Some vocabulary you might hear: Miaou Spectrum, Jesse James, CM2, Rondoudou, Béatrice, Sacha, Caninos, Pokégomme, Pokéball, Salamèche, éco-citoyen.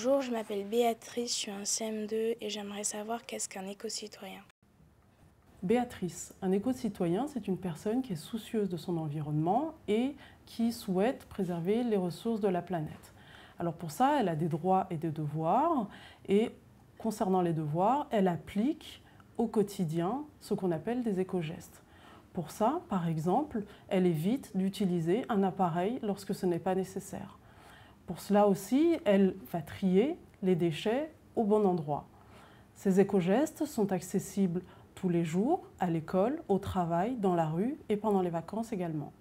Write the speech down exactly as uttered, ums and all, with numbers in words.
Bonjour, je m'appelle Béatrice, je suis en C M deux et j'aimerais savoir qu'est-ce qu'un éco-citoyen. Béatrice, un éco-citoyen, c'est une personne qui est soucieuse de son environnement et qui souhaite préserver les ressources de la planète. Alors pour ça, elle a des droits et des devoirs et concernant les devoirs, elle applique au quotidien ce qu'on appelle des éco-gestes. Pour ça, par exemple, elle évite d'utiliser un appareil lorsque ce n'est pas nécessaire. Pour cela aussi, elle va trier les déchets au bon endroit. Ces éco-gestes sont accessibles tous les jours, à l'école, au travail, dans la rue et pendant les vacances également.